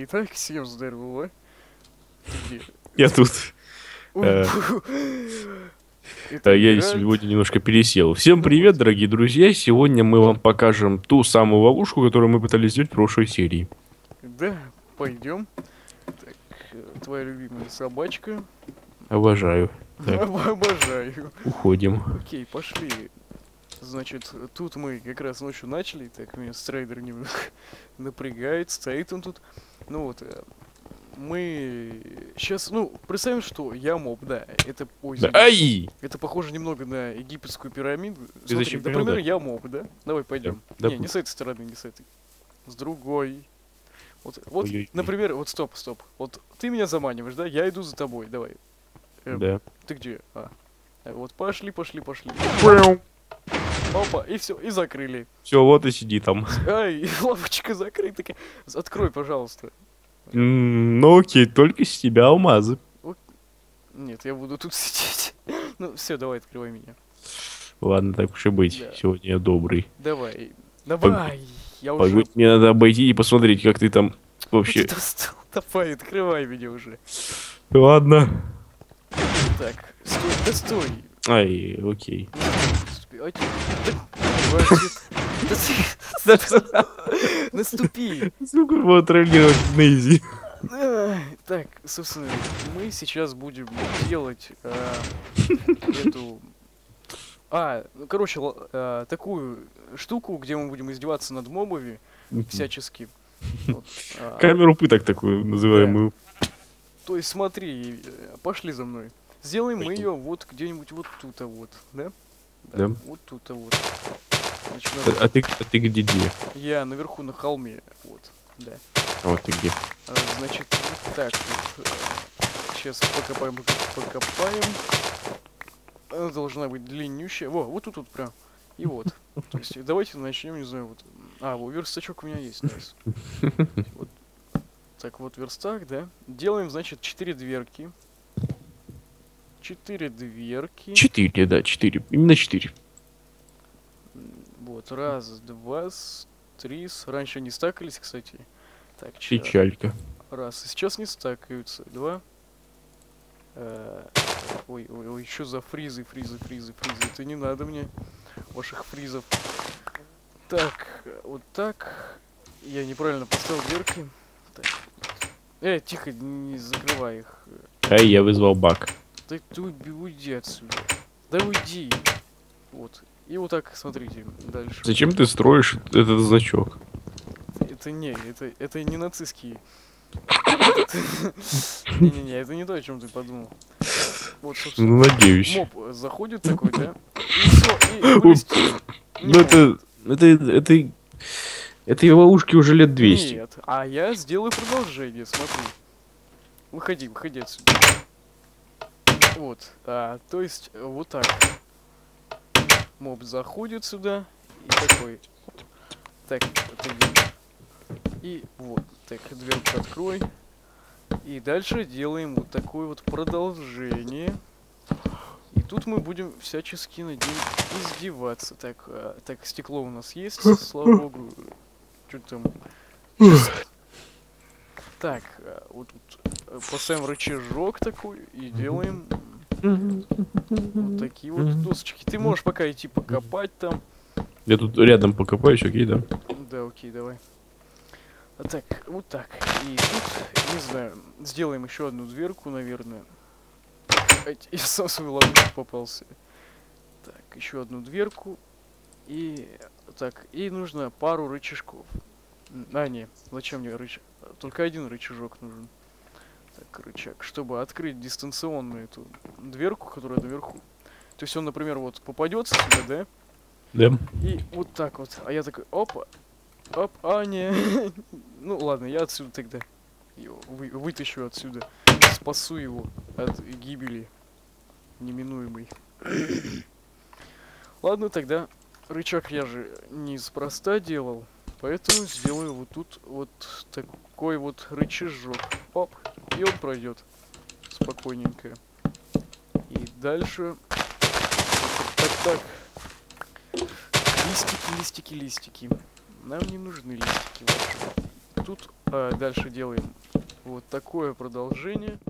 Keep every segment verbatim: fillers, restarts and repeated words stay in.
И так всем здорово. Я тут. Я сегодня немножко пересел. Всем привет, дорогие друзья. Сегодня мы вам покажем ту самую ловушку, которую мы пытались сделать в прошлой серии. Да, пойдем. Твоя любимая собачка. Обожаю. Обожаю. Уходим. Окей, пошли. Значит, тут мы как раз ночью начали, так меня страйдер немного напрягает, стоит он тут. Ну вот, мы сейчас, ну, представим, что я моб, да, это... Ой, да. Ай! Это похоже немного на египетскую пирамиду. Ты Смотри, зачем например, пирамида? Я моб, да? Давай пойдем. Да. Не, да. не с этой стороны, не с этой. С другой. Вот, вот ой, например, ой. вот стоп, стоп. Вот ты меня заманиваешь, да? Я иду за тобой, давай. Эм, да. Ты где? А. Вот пошли, пошли, пошли. Опа, и все, и закрыли. Все, вот и сиди там. Ай, лавочка закрыта. Открой, пожалуйста. Ну окей, только с тебя алмазы. Нет, я буду тут сидеть. Ну все, давай, открывай меня. Ладно, так уж и быть. Да. Сегодня я добрый. Давай, давай. Я уже... Мне надо обойти и посмотреть, как ты там вообще... Давай, открывай меня уже. Ладно. Так, стой, да стой. Ай, окей. Наступи! Сука, его троллировать на изи. Так, собственно, мы сейчас будем делать эту... А, ну, короче, такую штуку, где мы будем издеваться над мобами всячески. Камеру пыток такую называемую. То есть смотри, пошли за мной. Сделаем мы ее вот где-нибудь вот тут, а вот, да? Да. Да. Вот тут-то вот. Значит, надо... а, а, ты, а ты где где? Я наверху на холме. Вот, да. А вот ты где? А, значит, вот так вот. Сейчас покопаем, покопаем. Она должна быть длиннющая. Во, вот тут вот прям. И вот. То есть, давайте начнем, не знаю, вот. А, вот верстачок у меня есть. Вот. Так вот, верстак, да. Делаем, значит, четыре дверки. Четыре дверки. Четыре, да, четыре. Именно четыре. Вот, раз, два, три. Раньше они стакались, кстати. Так, четыре. Печалька. Раз, и сейчас не стакаются. Два. Э -э ой, ой, ой, еще за фризы, фризы, фризы, фризы. Это не надо мне, ваших фризов. Так, вот так. Я неправильно поставил дверки. Так. Э, тихо, не закрывай их. Ай, я вызвал баг. Да ты уйди отсюда. Да уйди. Вот. И вот так, смотрите, дальше. Зачем ты строишь этот значок? Это не, это, это не нацистский. Не-не-не, это не то, о чем ты подумал. Вот, собственно. Надеюсь. Моб заходит такой, да? Ну это, это, это, это ловушки уже лет двести. Нет, а я сделаю продолжение, смотри. Выходи, выходи отсюда. Вот, а, то есть вот так. Моб заходит сюда и такой. Так, и вот, так, дверку открой. И дальше делаем вот такое вот продолжение. И тут мы будем всячески над ним издеваться. Так, а, так, стекло у нас есть, слава богу. Что там? Так, а, вот тут. Поставим рычажок такой и делаем вот такие вот досочки. Ты можешь пока идти покопать там. Я тут рядом покопаюсь, окей, да? Да, окей, давай. А так, вот так. И тут, не знаю, сделаем еще одну дверку, наверное. Я сам свою ловушку попался. Так, еще одну дверку. И так, и нужно пару рычажков. А, не, зачем мне рычаг? Только один рычажок нужен. Так, рычаг, чтобы открыть дистанционную эту дверку, которая наверху. То есть он, например, вот попадется сюда, да? Да. И вот так вот. А я такой, опа, оп, а не. Ну ладно, я отсюда тогда вы, вытащу отсюда, спасу его от гибели неминуемой. Ладно, тогда рычаг я же неспроста делал, поэтому сделаю вот тут вот такой вот рычажок. Оп. И он пройдет спокойненько. И дальше так, так, так. Листики, листики, листики. Нам не нужны листики вообще. Тут А, дальше делаем вот такое продолжение.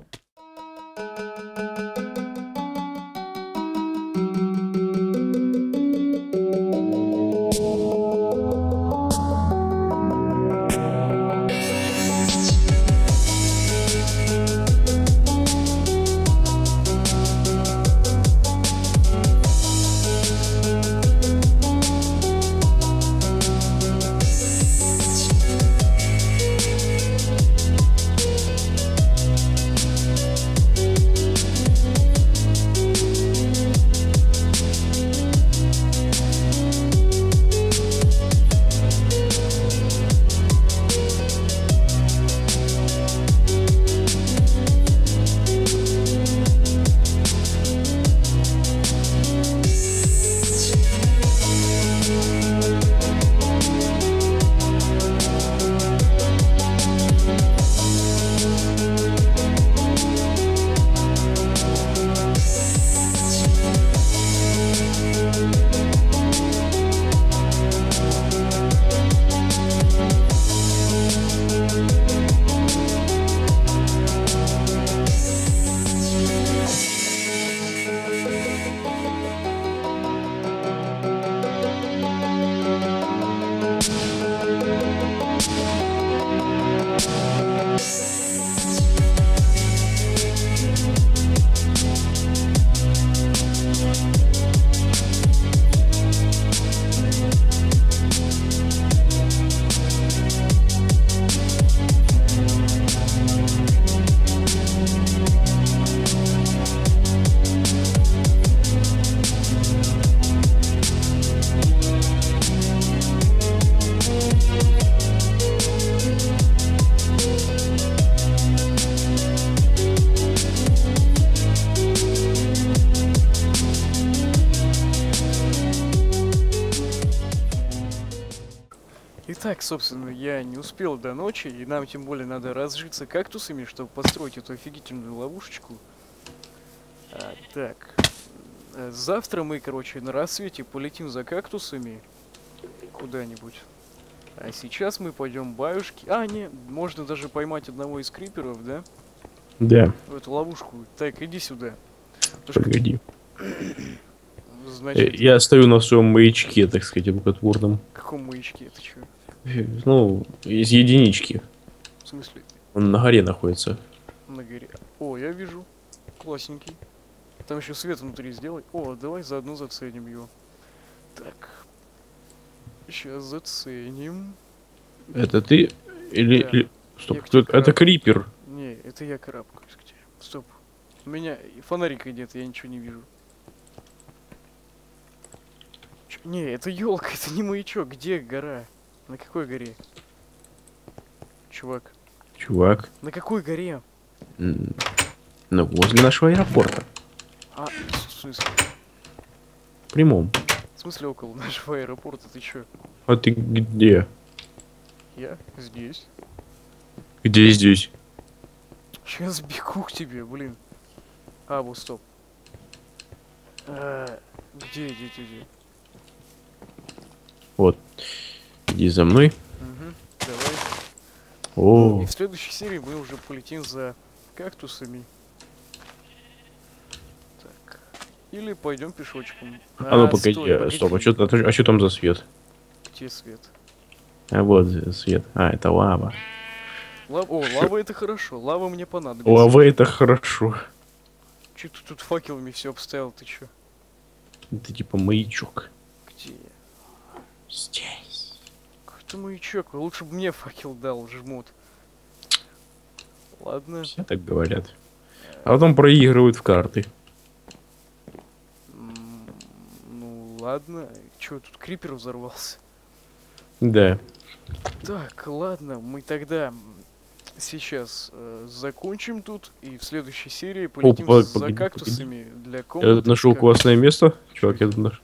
Итак, собственно, я не успел до ночи, и нам тем более надо разжиться кактусами, чтобы построить эту офигительную ловушечку. А, так, завтра мы, короче, на рассвете полетим за кактусами куда-нибудь. А сейчас мы пойдем баюшки. А, не, можно даже поймать одного из криперов, да? Да. В эту ловушку. Так, иди сюда. Погоди. Значит... Я стою на своем маячке, так сказать, благотворном. Каком маячке? Это что? Ну, из единички. В смысле? Он на горе находится. На горе. О, я вижу. Классненький. Там еще свет внутри сделай. О, давай заодно заценим его. Так. Сейчас заценим. Это ты? Или... Да. Или... Стоп, кто... краб... это крипер. Не, это я краб. Стоп. У меня фонарика нет, я ничего не вижу. Ч... Не, это елка, это не маячок. Где гора? На какой горе? Чувак. Чувак. На какой горе? Ну, возле нашего аэропорта. А, в смысле? В прямом. В смысле около нашего аэропорта? Ты чё? А ты где? Я здесь. Где здесь? Сейчас бегу к тебе, блин. А, вот, стоп. А, где, где, где, где? Вот. Иди за мной. Угу, давай. О. Ну, и в следующей серии мы уже полетим за кактусами. Так. Или пойдем пешочком. А, а ну погоди, стой, погоди. Стоп, а что а а там за свет? Где свет? А вот свет. А, это лава. Лав... О, лава это хорошо. Лава мне понадобится. Лава это хорошо. Че ты тут факелами все обставил, ты че? Это типа маячок. Где? Здесь. Маячок, лучше бы мне факел дал, жмут. Ладно. Все так говорят. А потом проигрывают в карты. Ну ладно. Чё, тут крипер взорвался? Да. Так, ладно, мы тогда сейчас э, закончим тут и в следующей серии полетим. Опа, за погоди, кактусами погоди. Для комнаты. Я тут нашел классное место. Чувак, Чё? я тут нашел.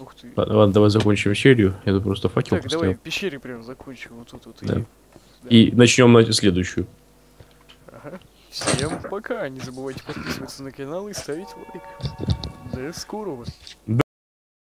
Ух ты. Ладно, ладно, давай закончим серию. Я тут просто факел поставил. Так, давай в пещере прям закончим. Вот тут вот. Да. И, да. И начнем на следующую. Ага. Всем пока. Не забывайте подписываться на канал и ставить лайк. До скорого.